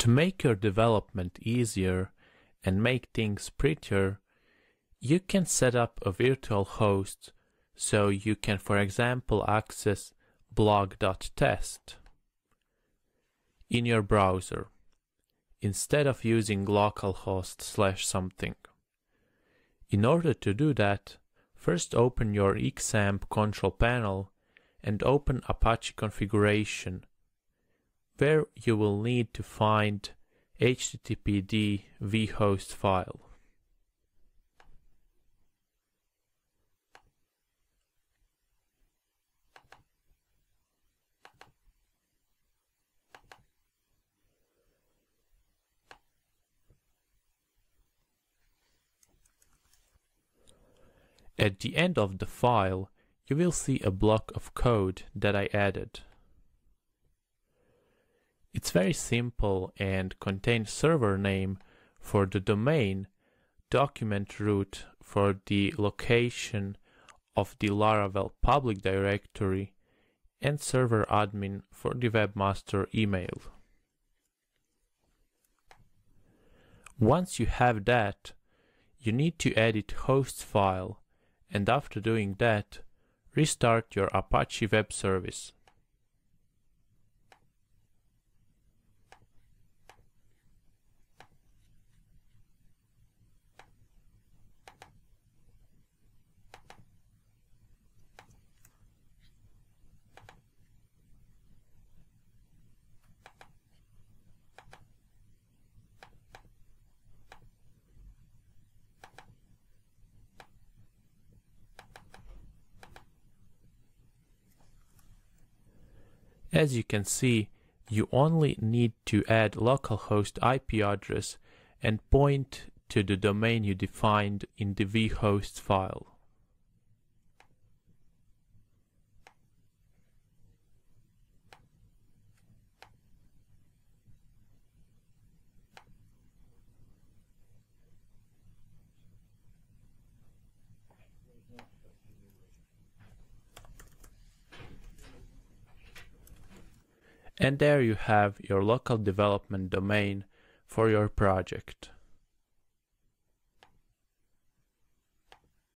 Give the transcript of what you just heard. To make your development easier and make things prettier, you can set up a virtual host so you can, for example, access blog.test in your browser instead of using localhost/something. In order to do that, first open your XAMPP control panel and open Apache configuration, where you will need to find httpd vhost file. At the end of the file, you will see a block of code that I added. It's very simple and contains server name for the domain, document root for the location of the Laravel public directory, and server admin for the webmaster email. Once you have that, you need to edit host file, and after doing that, restart your Apache web service. As you can see, you only need to add localhost IP address and point to the domain you defined in the vhost file. And there you have your local development domain for your project.